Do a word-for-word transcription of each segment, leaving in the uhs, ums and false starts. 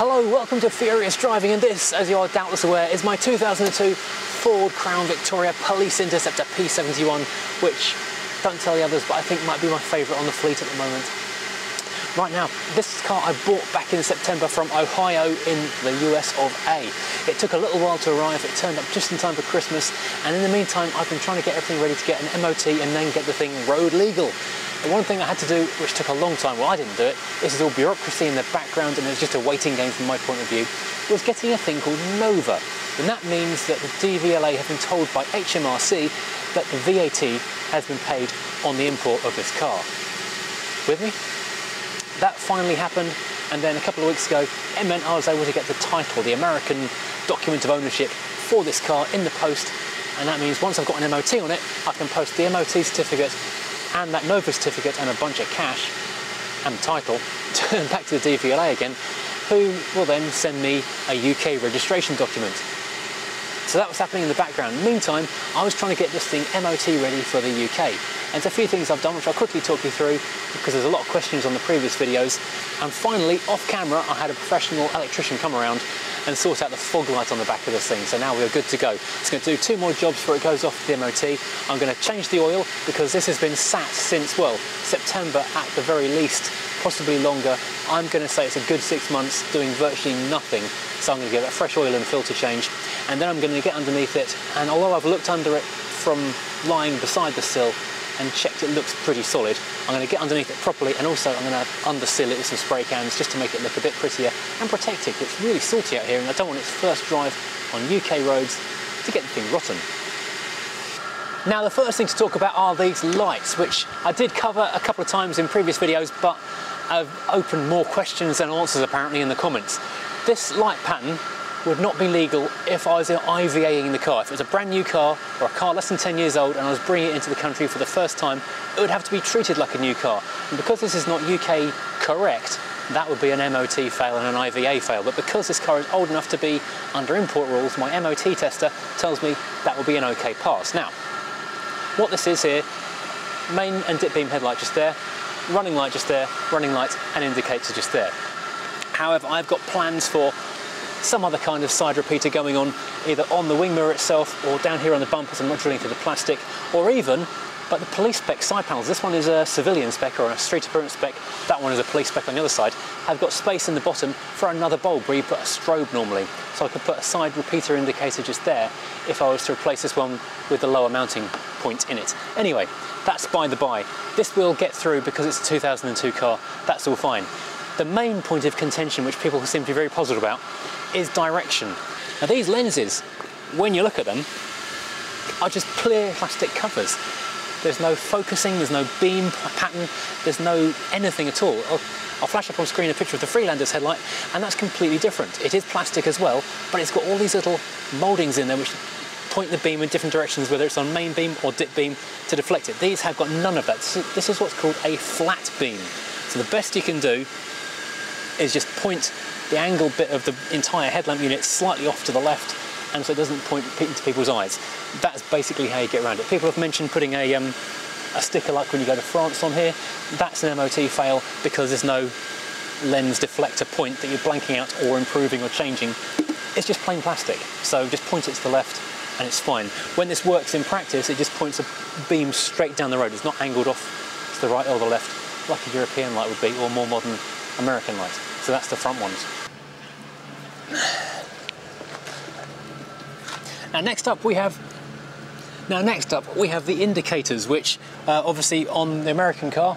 Hello, welcome to Furious Driving, and this, as you are doubtless aware, is my two thousand two Ford Crown Victoria Police Interceptor P seventy-one, which, don't tell the others, but I think might be my favourite on the fleet at the moment. Right now, this car I bought back in September from Ohio in the U S of A. It took a little while to arrive, it turned up just in time for Christmas, and in the meantime I've been trying to get everything ready to get an M O T and then get the thing road legal. The one thing I had to do, which took a long time, well I didn't do it, this is all bureaucracy in the background and it's just a waiting game from my point of view, was getting a thing called Nova. And that means that the D V L A have been told by H M R C that the V A T has been paid on the import of this car. With me? That finally happened, and then a couple of weeks ago it meant I was able to get the title, the American document of ownership for this car in the post, and that means once I've got an M O T on it I can post the M O T certificate and that Nova certificate and a bunch of cash and title back to the D V L A again, who will then send me a U K registration document. So that was happening in the background. In the meantime, I was trying to get this thing M O T ready for the U K. And there's a few things I've done, which I'll quickly talk you through, because there's a lot of questions on the previous videos. And finally, off camera, I had a professional electrician come around and sort out the fog light on the back of this thing. So now we're good to go. It's going to do two more jobs before it goes off to the M O T. I'm going to change the oil, because this has been sat since, well, September at the very least, possibly longer. I'm going to say it's a good six months doing virtually nothing. So I'm going to give it a fresh oil and filter change. And then I'm going to get underneath it, and although I've looked under it from lying beside the sill and checked it looks pretty solid, I'm going to get underneath it properly, and also I'm going to undersill it with some spray cans just to make it look a bit prettier and protect it. It's really salty out here and I don't want its first drive on U K roads to get the thing rotten. Now the first thing to talk about are these lights, which I did cover a couple of times in previous videos, but I've opened more questions than answers apparently in the comments. This light pattern would not be legal if I was I V A-ing the car. If it was a brand new car or a car less than ten years old and I was bringing it into the country for the first time, it would have to be treated like a new car. And because this is not U K correct, that would be an M O T fail and an I V A fail. But because this car is old enough to be under import rules, my M O T tester tells me that will be an okay pass. Now, what this is here, main and dip beam headlight just there, running light just there, running lights and indicators just there. However, I've got plans for some other kind of side repeater going on, either on the wing mirror itself or down here on the bumpers. I'm not drilling through the plastic, or even, but the police spec side panels. This one is a civilian spec or a street appearance spec. That one is a police spec on the other side. I've got space in the bottom for another bulb where you put a strobe normally. So I could put a side repeater indicator just there if I was to replace this one with the lower mounting point in it. Anyway, that's by the by. This will get through because it's a two thousand two car. That's all fine. The main point of contention, which people seem to be very positive about, is direction. Now these lenses, when you look at them, are just clear plastic covers. There's no focusing, there's no beam pattern, there's no anything at all. I'll, I'll flash up on screen a picture of the Freelander's headlight, and that's completely different. It is plastic as well, but it's got all these little mouldings in there which point the beam in different directions, whether it's on main beam or dip beam, to deflect it. These have got none of that. This is what's called a flat beam. So the best you can do is just point the angled bit of the entire headlamp unit slightly off to the left, and so it doesn't point into people's eyes. That's basically how you get around it. People have mentioned putting a, um, a sticker like when you go to France on here. That's an M O T fail because there's no lens deflector point that you're blanking out or improving or changing. It's just plain plastic, so just point it to the left and it's fine. When this works in practice, it just points a beam straight down the road. It's not angled off to the right or the left like a European light would be, or more modern American lights. So that's the front ones. Now next up we have, now next up we have the indicators, which uh, obviously on the American car.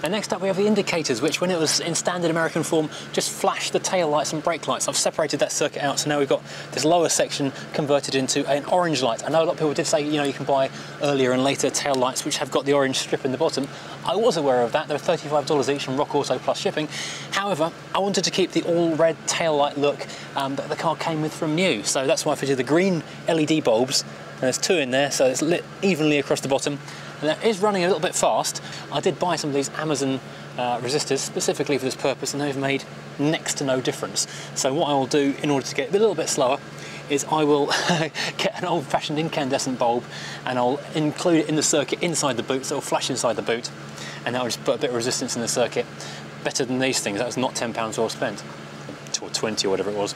And next up we have the indicators, which when it was in standard American form, just flashed the tail lights and brake lights. I've separated that circuit out, so now we've got this lower section converted into an orange light. I know a lot of people did say, you know, you can buy earlier and later tail lights which have got the orange strip in the bottom. I was aware of that. They're thirty-five dollars each from Rock Auto plus shipping. However, I wanted to keep the all-red tail light look um, that the car came with from new, so that's why I fitted the green L E D bulbs. And there's two in there, so it's lit evenly across the bottom. And that is running a little bit fast. I did buy some of these Amazon uh, resistors specifically for this purpose, and they've made next to no difference. So what I will do in order to get a little bit slower is I will get an old-fashioned incandescent bulb and I'll include it in the circuit inside the boot, so it'll flash inside the boot, and that'll just put a bit of resistance in the circuit. Better than these things. That was not ten pounds well spent. eight or twenty or whatever it was.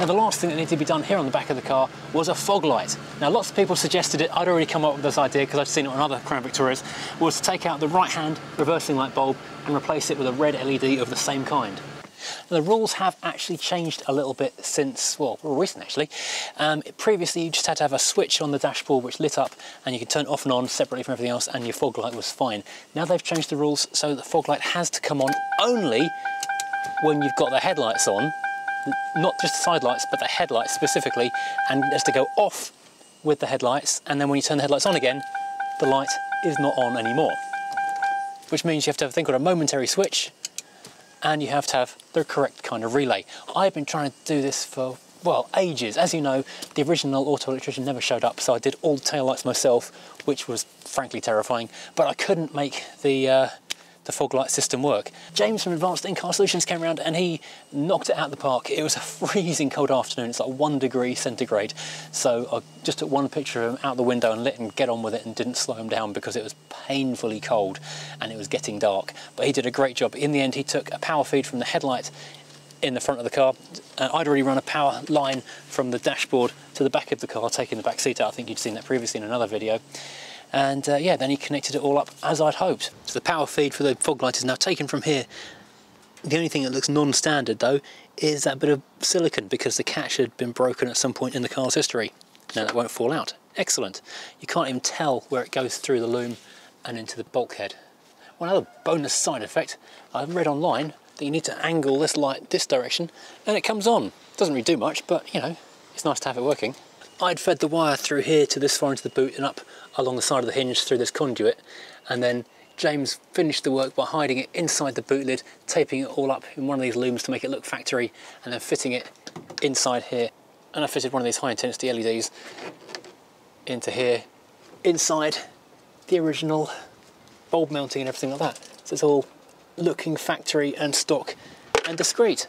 Now, the last thing that needed to be done here on the back of the car was a fog light. Now, lots of people suggested it. I'd already come up with this idea because I've seen it on other Crown Victorias, was to take out the right-hand reversing light bulb and replace it with a red L E D of the same kind. Now, the rules have actually changed a little bit since, well, recent actually. Um, previously, you just had to have a switch on the dashboard which lit up and you could turn it off and on separately from everything else and your fog light was fine. Now they've changed the rules so that the fog light has to come on only when you've got the headlights on. Not just the side lights, but the headlights specifically, and it has to go off with the headlights, and then when you turn the headlights on again, the light is not on anymore. Which means you have to have a thing called a momentary switch, and you have to have the correct kind of relay. I've been trying to do this for, well, ages. As you know, the original auto electrician never showed up, so I did all the taillights myself, which was frankly terrifying, but I couldn't make the... Uh, the fog light system work. James from Advanced In Car Solutions came around and he knocked it out of the park. It was a freezing cold afternoon. It's like one degree centigrade. So I just took one picture of him out the window and let him get on with it and didn't slow him down because it was painfully cold and it was getting dark. But he did a great job. In the end, he took a power feed from the headlight in the front of the car. And I'd already run a power line from the dashboard to the back of the car, taking the back seat out. I think you'd seen that previously in another video. And uh, yeah, then he connected it all up as I'd hoped. So the power feed for the fog light is now taken from here. The only thing that looks non-standard though is that bit of silicone because the catch had been broken at some point in the car's history. Now that won't fall out. Excellent. You can't even tell where it goes through the loom and into the bulkhead. One other bonus side effect, I've read online that you need to angle this light this direction and it comes on. Doesn't really do much, but you know, it's nice to have it working. I'd fed the wire through here to this far into the boot and up along the side of the hinge through this conduit, and then James finished the work by hiding it inside the boot lid, taping it all up in one of these looms to make it look factory, and then fitting it inside here. And I fitted one of these high intensity L E Ds into here, inside the original bulb mounting and everything like that. So it's all looking factory and stock and discreet.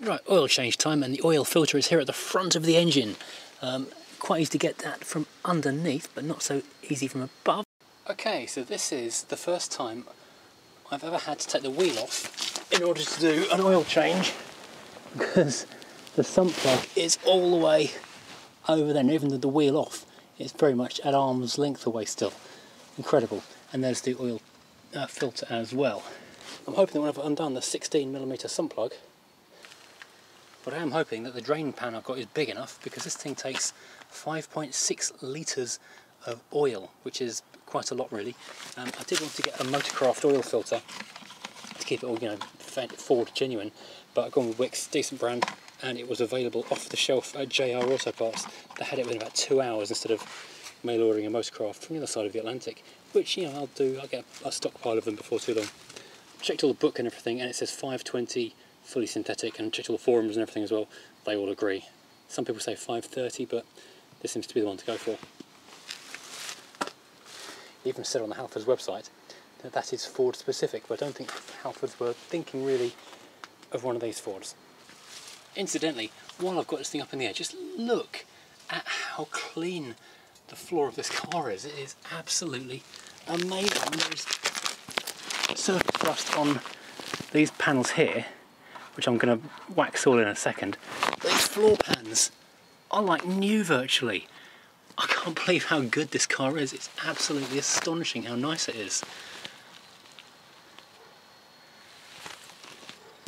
Right, oil change time, and the oil filter is here at the front of the engine. Um, quite easy to get that from underneath, but not so easy from above. Okay, so this is the first time I've ever had to take the wheel off in order to do an oil change because the sump plug is all the way over there, and even with the wheel off, it's very much at arm's length away still. Incredible. And there's the oil uh, filter as well. I'm hoping that when I've undone the sixteen millimeter sump plug, but I am hoping that the drain pan I've got is big enough, because this thing takes five point six litres of oil, which is quite a lot really. Um, I did want to get a Motocraft oil filter to keep it all, you know, Ford genuine, but I've gone with Wix, decent brand, and it was available off the shelf at J R Auto Parts. They had it within about two hours instead of mail ordering a Motocraft from the other side of the Atlantic, which, you know, I'll do, I'll get a stockpile of them before too long. Checked all the book and everything, and it says five twenty. Fully synthetic, and checked all the forums and everything as well. They all agree. Some people say five thirty, but this seems to be the one to go for. It even said on the Halfords website that that is Ford specific, but I don't think Halfords were thinking really of one of these Fords. Incidentally, while I've got this thing up in the air, just look at how clean the floor of this car is. It is absolutely amazing. There is surface rust on these panels here, which I'm going to wax all in a second. These floor pans are like new virtually. I can't believe how good this car is. It's absolutely astonishing how nice it is.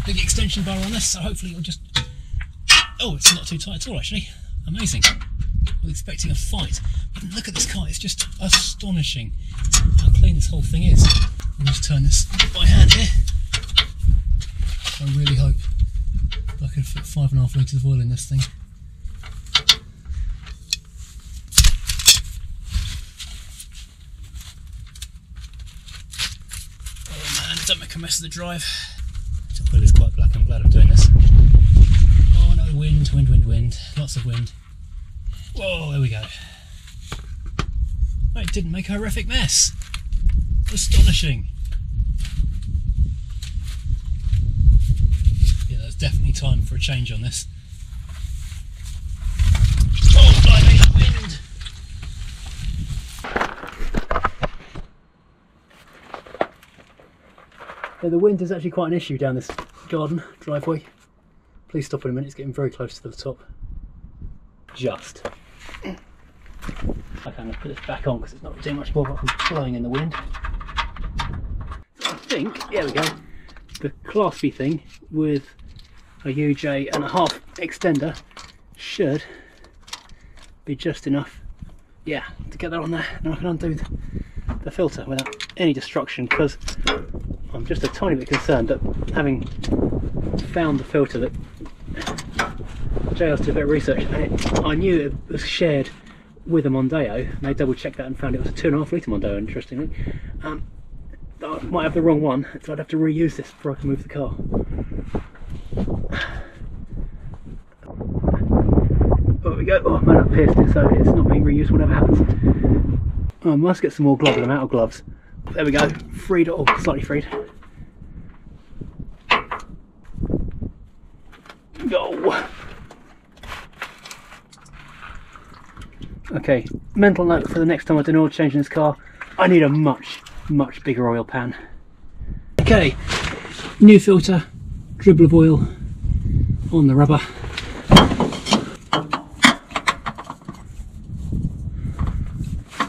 Big extension bar on this, so hopefully it'll just... Oh, it's not too tight at all actually. Amazing. I was expecting a fight, but look at this car, it's just astonishing how clean this whole thing is. I'll just turn this by hand here. I really hope I can fit five and a half litres of oil in this thing. Oh man, don't make a mess of the drive. The wheel is quite black, I'm glad I'm doing this. Oh no, wind, wind, wind, wind. Lots of wind. Whoa, there we go. Oh, it didn't make a horrific mess. Astonishing. Definitely time for a change on this. Oh, blimey, that wind! Yeah, the wind is actually quite an issue down this garden driveway. Please stop in a minute, it's getting very close to the top. Just. Okay, I'm going to put this back on because it's not doing much more from blowing in the wind. I think, there we go, the Class B thing with a U J and a half extender should be just enough, yeah, to get that on there, and I can undo the, the filter without any destruction, because I'm just a tiny bit concerned that, having found the filter that J R's did a bit of research and it, I knew it was shared with a Mondeo, and they double checked that and found it was a two and a half litre Mondeo, interestingly. Um, I might have the wrong one, so I'd have to reuse this before I can move the car. There we go. Oh man, I've pierced it, so it's not being reused, whatever happens. Oh, I must get some more gloves, I'm out of gloves. There we go, freed, or oh, slightly freed. Go! Okay, mental note for the next time I do an oil change in this car, I need a much, much bigger oil pan. Okay, new filter, dribble of oil on the rubber.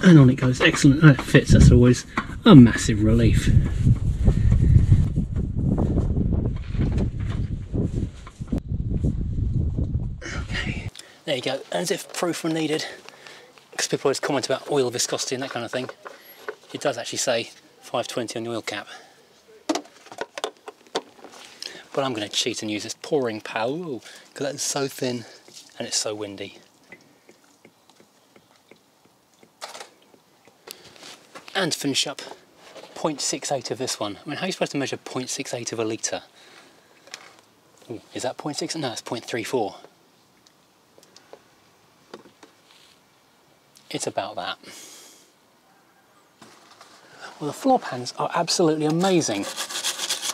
And on it goes, excellent, and it fits, that's always a massive relief. Okay, there you go, as if proof were needed, because people always comment about oil viscosity and that kind of thing, it does actually say five twenty on the oil cap. But I'm going to cheat and use this pouring pail, because that is so thin and it's so windy. And to finish up, zero point six eight of this one. I mean, how are you supposed to measure zero point six eight of a litre? Ooh, is that zero point six? No, it's zero point three four. It's about that. Well, the floor pans are absolutely amazing,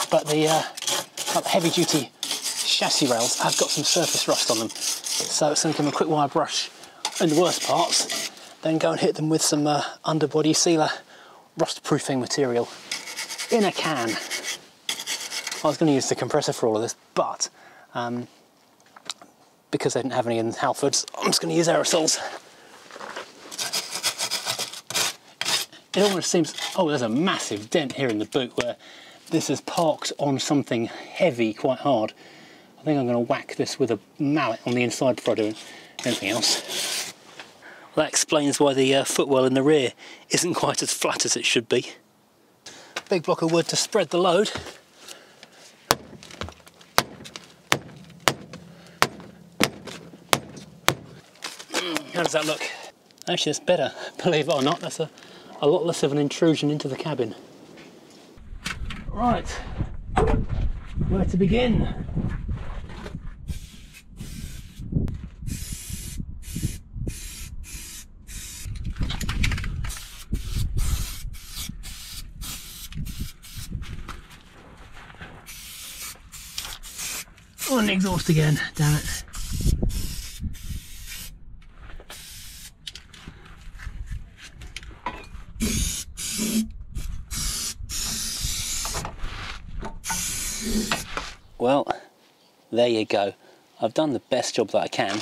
but the uh, heavy-duty chassis rails have got some surface rust on them, so it's going to give them a quick wire brush in the worst parts, then go and hit them with some uh, underbody sealer rust-proofing material in a can. I was going to use the compressor for all of this, but um, because I didn't have any in Halfords, I'm just going to use aerosols. It almost seems, oh, there's a massive dent here in the boot where this is parked on something heavy quite hard. I think I'm going to whack this with a mallet on the inside before I do anything else. Well, that explains why the uh, footwell in the rear isn't quite as flat as it should be. Big block of wood to spread the load. Mm, how does that look? Actually, it's better, believe it or not. That's a a lot less of an intrusion into the cabin. Right, where to begin? On the exhaust again, damn it. Well, there you go. I've done the best job that I can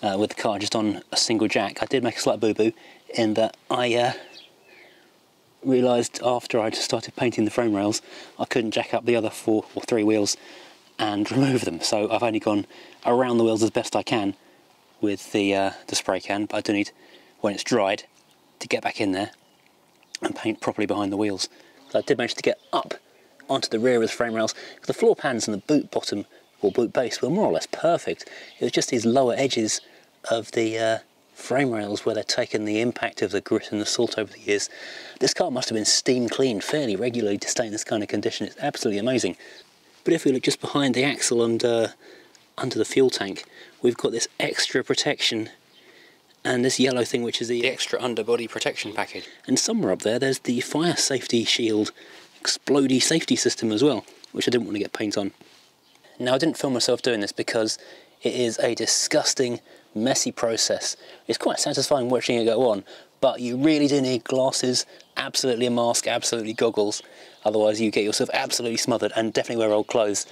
uh, with the car just on a single jack. I did make a slight boo-boo in that I uh, realised after I'd started painting the frame rails, I couldn't jack up the other four or three wheels and remove them. So I've only gone around the wheels as best I can with the, uh, the spray can, but I do need, when it's dried, to get back in there and paint properly behind the wheels. So I did manage to get up onto the rear of the frame rails. The floor pans and the boot bottom or boot base were more or less perfect. It was just these lower edges of the uh, frame rails where they're taking the impact of the grit and the salt over the years. This car must have been steam cleaned fairly regularly to stay in this kind of condition. It's absolutely amazing. But if we look just behind the axle and uh, under the fuel tank, we've got this extra protection and this yellow thing, which is the extra underbody protection package. And somewhere up there, there's the fire safety shield explodey safety system as well, which I didn't want to get paint on. Now, I didn't film myself doing this because it is a disgusting, messy process. It's quite satisfying watching it go on, but you really do need glasses, absolutely a mask, absolutely goggles, otherwise you get yourself absolutely smothered, and definitely wear old clothes.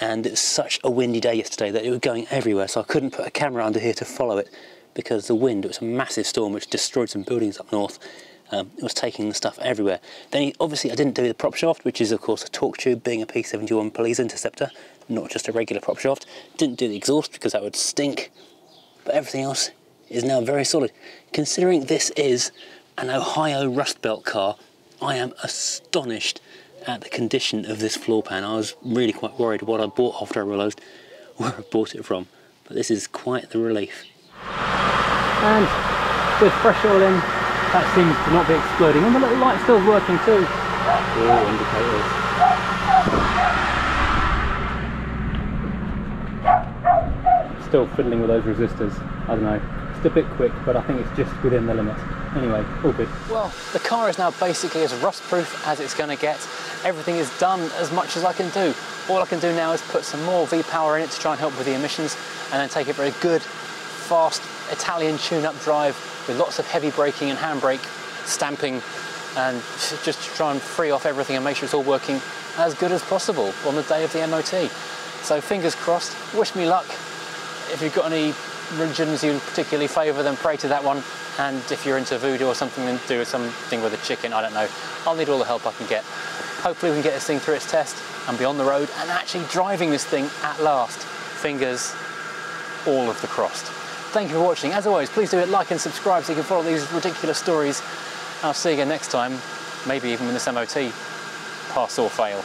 and it's such a windy day yesterday that it was going everywhere, so I couldn't put a camera under here to follow it because the wind, it was a massive storm which destroyed some buildings up north. Um, it was taking the stuff everywhere. Then obviously I didn't do the prop shaft, which is of course a torque tube, being a P seventy-one police interceptor, not just a regular prop shaft. Didn't do the exhaust because that would stink, but everything else is now very solid. Considering this is an Ohio Rust Belt car, I am astonished at the condition of this floor pan. I was really quite worried what I bought after I realised where I bought it from, but this is quite the relief. And with fresh oil in, that seems to not be exploding, and the little light's still working too. All indicators. Still fiddling with those resistors, I don't know. It's a bit quick, but I think it's just within the limit. Anyway, all good. Well, the car is now basically as rust-proof as it's going to get. Everything is done as much as I can do. All I can do now is put some more V-power in it to try and help with the emissions, and then take it for a good, fast Italian tune-up drive with lots of heavy braking and handbrake stamping, and just to try and free off everything and make sure it's all working as good as possible on the day of the M O T. So fingers crossed, wish me luck. If you've got any religions you particularly favour, then pray to that one. And if you're into voodoo or something, then do something with a chicken, I don't know. I'll need all the help I can get. Hopefully we can get this thing through its test and be on the road and actually driving this thing at last. Fingers all of the crossed. Thank you for watching. As always, please do hit like and subscribe so you can follow these ridiculous stories. I'll see you again next time, maybe even with this M O T, pass or fail.